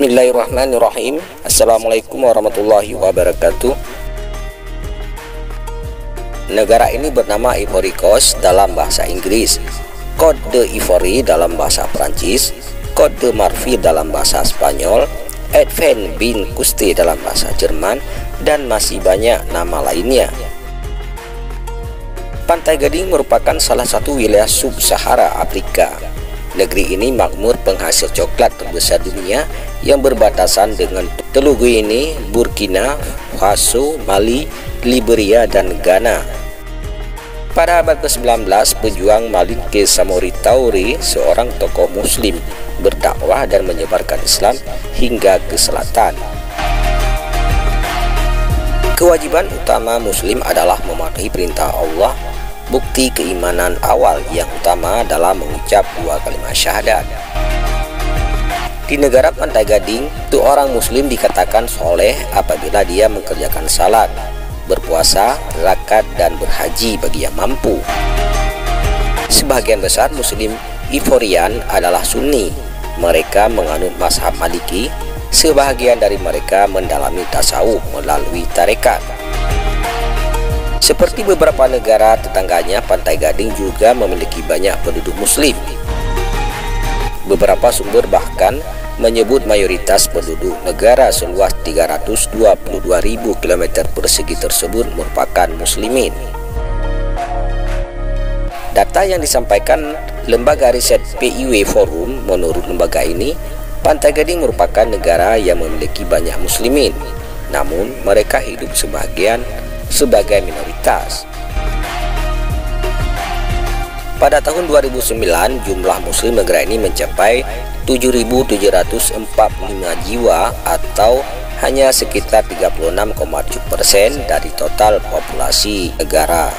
Bismillahirrahmanirrahim. Assalamualaikum warahmatullahi wabarakatuh. Negara ini bernama Ivory Coast dalam bahasa Inggris, Côte d'Ivoire dalam bahasa Perancis, Côte de Marfil dalam bahasa Spanyol, Advent bin Kuste dalam bahasa Jerman, dan masih banyak nama lainnya. Pantai Gading merupakan salah satu wilayah sub-Sahara Afrika. Negeri ini makmur penghasil coklat terbesar dunia yang berbatasan dengan Teluk Guinea, Burkina Faso, Mali, Liberia, dan Ghana. Pada abad ke-19, pejuang Maliki Samori Tauri, seorang tokoh muslim, berdakwah dan menyebarkan Islam hingga ke selatan. Kewajiban utama muslim adalah mematuhi perintah Allah. Bukti keimanan awal yang utama adalah mengucap dua kalimat syahadat. Di negara Pantai Gading, orang muslim dikatakan soleh apabila dia mengerjakan salat, berpuasa, zakat, dan berhaji bagi yang mampu. Sebagian besar muslim Ivorian adalah sunni. Mereka menganut mazhab Maliki. Sebagian dari mereka mendalami tasawuf melalui tarekat. Seperti beberapa negara tetangganya, Pantai Gading juga memiliki banyak penduduk muslim. Beberapa sumber bahkan menyebut mayoritas penduduk negara seluas 322.000 km persegi tersebut merupakan muslimin. Data yang disampaikan lembaga riset Pew Forum, menurut lembaga ini, Pantai Gading merupakan negara yang memiliki banyak muslimin, namun mereka hidup sebagai minoritas. Pada tahun 2009, jumlah muslim negara ini mencapai 7.745 jiwa atau hanya sekitar 36,7% dari total populasi negara.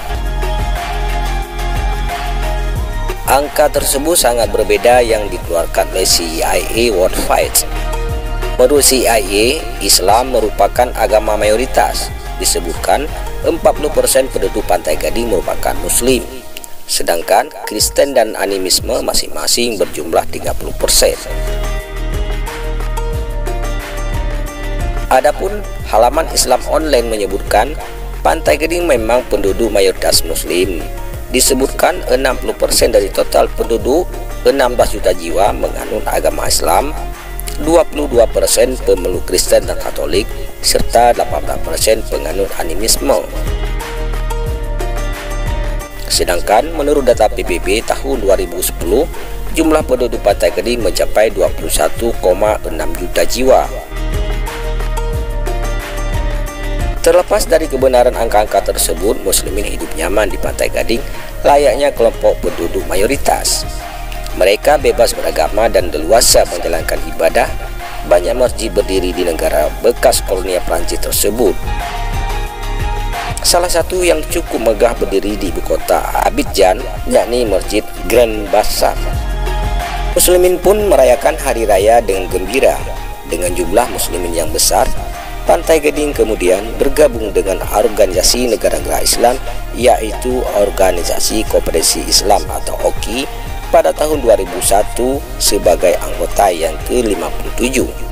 Angka tersebut sangat berbeda yang dikeluarkan oleh CIA World Fact. Menurut CIA, Islam merupakan agama mayoritas. Disebutkan 40% penduduk Pantai Gading merupakan muslim, sedangkan Kristen dan animisme masing-masing berjumlah 30%. Adapun halaman Islam online menyebutkan Pantai Gading memang penduduk mayoritas muslim. Disebutkan 60% dari total penduduk 16 juta jiwa menganut agama Islam, 22% pemeluk Kristen dan Katolik, serta 18% penganut animisme. Sedangkan menurut data PBB tahun 2010, jumlah penduduk Pantai Gading mencapai 21,6 juta jiwa. Terlepas dari kebenaran angka-angka tersebut, muslimin hidup nyaman di Pantai Gading layaknya kelompok penduduk mayoritas. Mereka bebas beragama dan leluasa menjalankan ibadah. Banyak masjid berdiri di negara bekas koloni Perancis tersebut. Salah satu yang cukup megah berdiri di ibu kota Abidjan, yakni Masjid Grand-Bassam. Muslimin pun merayakan hari raya dengan gembira. Dengan jumlah muslimin yang besar, Pantai Gading kemudian bergabung dengan organisasi negara-negara Islam, yaitu Organisasi Kooperasi Islam atau OKI, pada tahun 2001 sebagai anggota yang ke-57.